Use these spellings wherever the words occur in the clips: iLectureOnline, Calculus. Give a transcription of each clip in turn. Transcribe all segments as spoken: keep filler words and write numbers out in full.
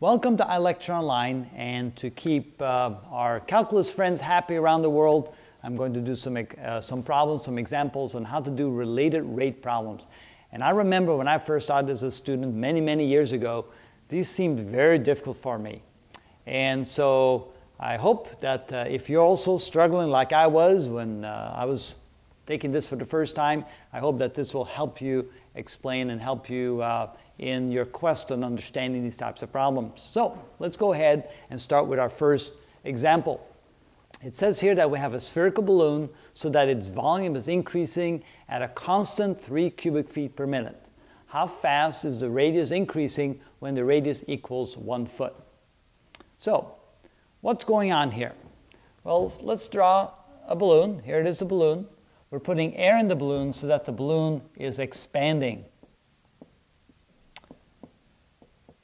Welcome to iLectureOnline, and to keep uh, our calculus friends happy around the world, I'm going to do some, uh, some problems, some examples on how to do related rate problems. And I remember when I first started as a student many, many years ago, these seemed very difficult for me. And so I hope that uh, if you're also struggling like I was when uh, I was taking this for the first time, I hope that this will help you explain and help you uh, in your quest on understanding these types of problems. So let's go ahead and start with our first example. It says here that we have a spherical balloon so that its volume is increasing at a constant three cubic feet per minute. How fast is the radius increasing when the radius equals one foot? So what's going on here? Well, let's draw a balloon. Here it is, the balloon. We're putting air in the balloon so that the balloon is expanding.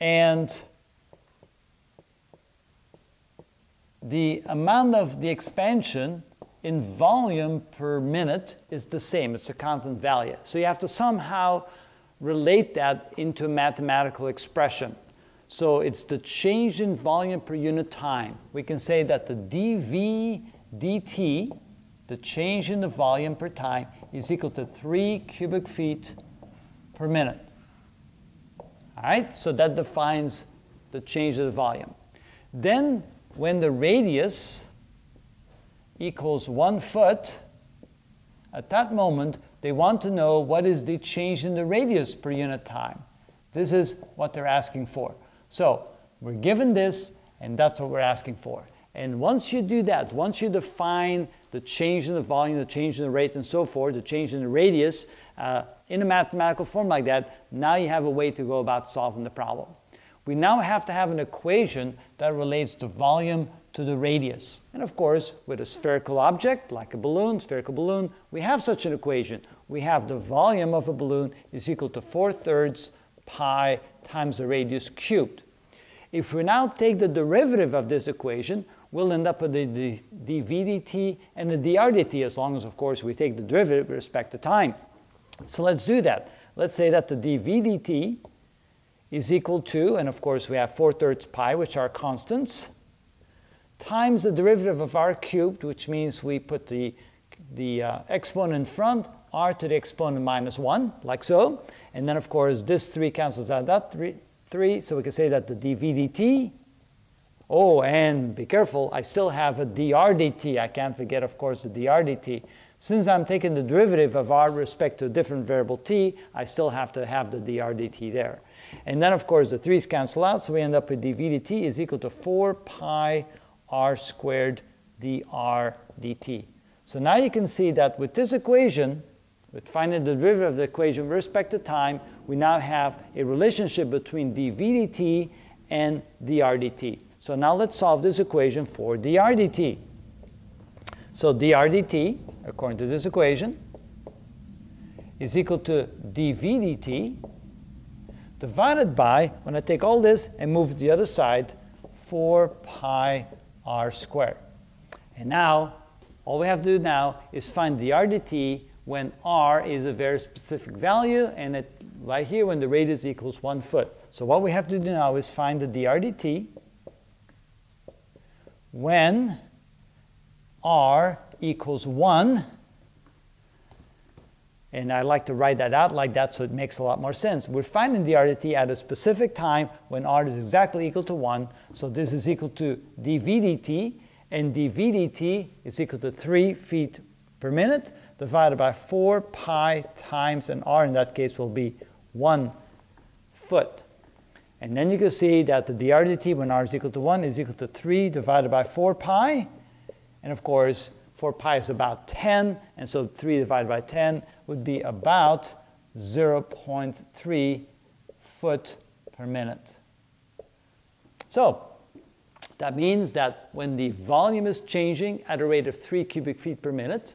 And the amount of the expansion in volume per minute is the same. It's a constant value. So you have to somehow relate that into a mathematical expression. So it's the change in volume per unit time. We can say that the dV dt, the change in the volume per time, is equal to three cubic feet per minute. All right, so that defines the change of the volume. Then, when the radius equals one foot, at that moment, they want to know what is the change in the radius per unit time. This is what they're asking for. So, we're given this, and that's what we're asking for. And once you do that, once you define the change in the volume, the change in the rate, and so forth, the change in the radius, uh, in a mathematical form like that, now you have a way to go about solving the problem. We now have to have an equation that relates the volume to the radius. And of course, with a spherical object, like a balloon, spherical balloon, we have such an equation. We have the volume of a balloon is equal to four thirds pi times the radius cubed. If we now take the derivative of this equation, we'll end up with the dV dt and the dr dt, as long as, of course, we take the derivative with respect to time. So let's do that. Let's say that the dV dt is equal to, and of course we have four thirds pi, which are constants, times the derivative of r cubed, which means we put the, the uh, exponent in front, r to the exponent minus one, like so. And then, of course, this three cancels out that three. three, so we can say that the dV dt, oh, and be careful, I still have a dr dt. I can't forget, of course, the dr dt. Since I'm taking the derivative of r with respect to a different variable t, I still have to have the dr dt there. And then, of course, the threes cancel out, so we end up with dV dt is equal to four pi r squared dr dt. So now you can see that with this equation, with finding the derivative of the equation with respect to time, we now have a relationship between dV dt and dr dt. So now let's solve this equation for dr dt. So dr dt, according to this equation, is equal to dV dt divided by, when I take all this and move to the other side, four pi r squared. And now, all we have to do now is find dr dt when r is a very specific value, and it, right here when the radius equals one foot. So what we have to do now is find the dr dt when r equals one, and I like to write that out like that so it makes a lot more sense. We're finding dr dt at a specific time when r is exactly equal to one, so this is equal to dv dt, and dv dt is equal to three feet per minute, divided by four pi times, and r in that case will be one foot. And then you can see that the dr dt when r is equal to one is equal to three divided by four pi, and of course four pi is about ten, and so three divided by ten would be about zero point three foot per minute. So that means that when the volume is changing at a rate of three cubic feet per minute,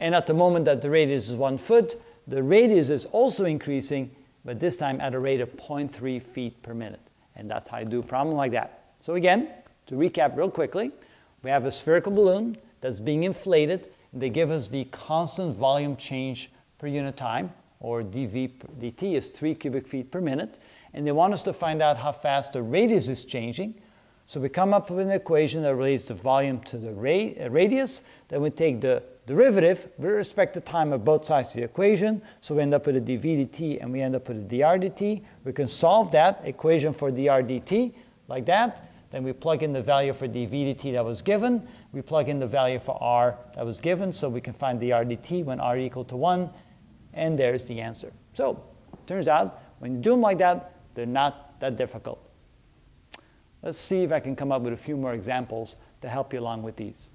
and at the moment that the radius is one foot, the radius is also increasing, but this time at a rate of zero point three feet per minute. And that's how you do a problem like that. So again, to recap real quickly, we have a spherical balloon that's being inflated, and they give us the constant volume change per unit time, or dV dt is three cubic feet per minute. and they want us to find out how fast the radius is changing. So we come up with an equation that relates the volume to the ra radius. Then we take the derivative with respect to time of both sides of the equation. So we end up with a dv dt and we end up with a dr dt. We can solve that equation for dr dt like that. Then we plug in the value for dv dt that was given. We plug in the value for r that was given. So we can find dr dt when r equal to one. And there's the answer. So turns out when you do them like that, they're not that difficult. Let's see if I can come up with a few more examples to help you along with these.